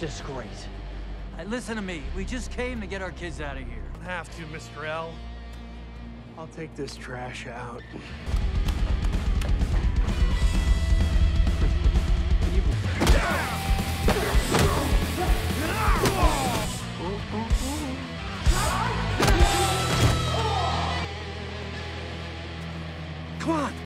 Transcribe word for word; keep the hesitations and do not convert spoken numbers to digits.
just great. Right, listen to me. We just came to get our kids out of here. Don't have to, Mister L. I'll take this trash out.